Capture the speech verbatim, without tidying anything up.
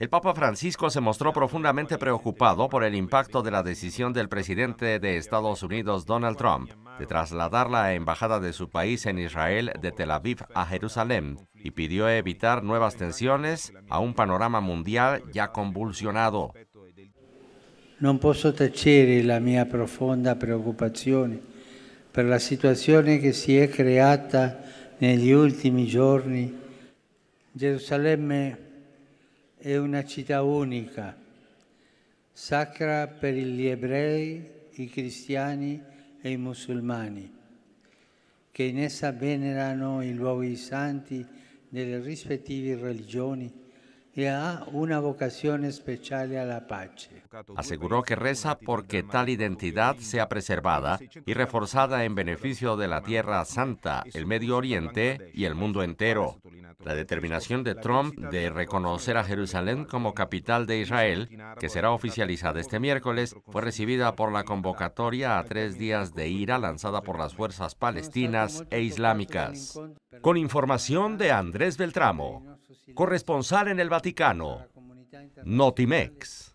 El Papa Francisco se mostró profundamente preocupado por el impacto de la decisión del presidente de Estados Unidos, Donald Trump, de trasladar la embajada de su país en Israel de Tel Aviv a Jerusalén y pidió evitar nuevas tensiones a un panorama mundial ya convulsionado. No puedo tacere la mia profonda preocupación por la situación que se ha creado en los últimos días. Jerusalén è una città unica, sacra per gli ebrei, i cristiani e i musulmani, che in essa venerano i luoghi santi delle rispettive religioni y ha una vocación especial a la paz. Aseguró que reza porque tal identidad sea preservada y reforzada en beneficio de la Tierra Santa, el Medio Oriente y el mundo entero. La determinación de Trump de reconocer a Jerusalén como capital de Israel, que será oficializada este miércoles, fue recibida por la convocatoria a tres días de ira lanzada por las fuerzas palestinas e islámicas. Con información de Andrés Beltramo, corresponsal en el Vaticano, Notimex.